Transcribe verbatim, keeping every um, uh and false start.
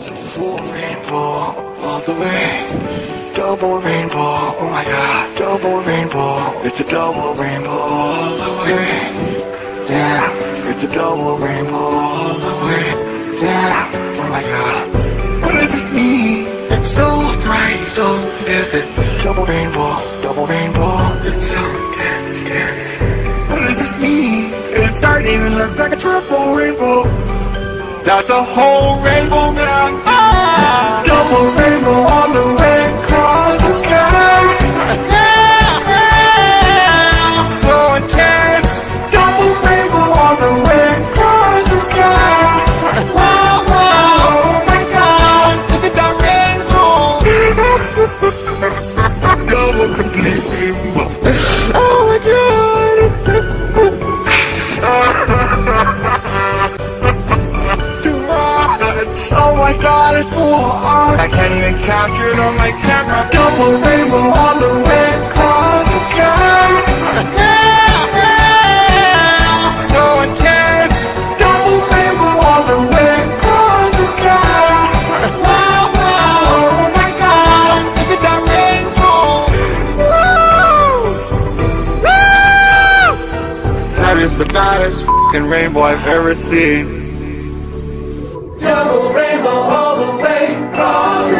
It's a full rainbow all the way. Double rainbow, oh my god. Double rainbow. It's a double rainbow all the way. Yeah, it's a double rainbow all the way. Yeah, oh my god. What does this mean? It's so bright, so vivid. Double rainbow, double rainbow. It's so dense, dense. What does this mean? It started even look like a triple rainbow. That's a whole rainbow now. Ah, double rainbow all the way across the sky. Yeah, yeah. So intense. Double rainbow all the way across the sky. Wow, wow, oh my god. Look at that rainbow. Double complete rainbow. Oh my god. Too much. Oh my god, it's full of art. I can't even capture it on my camera. Double rainbow all the way across the sky. Yeah, yeah. So intense. Double rainbow all the way across the sky. Wow, wow, oh my god. Look at that rainbow. Woo! Woo! That is the baddest f***ing rainbow I've ever seen. Double rainbow all the way across.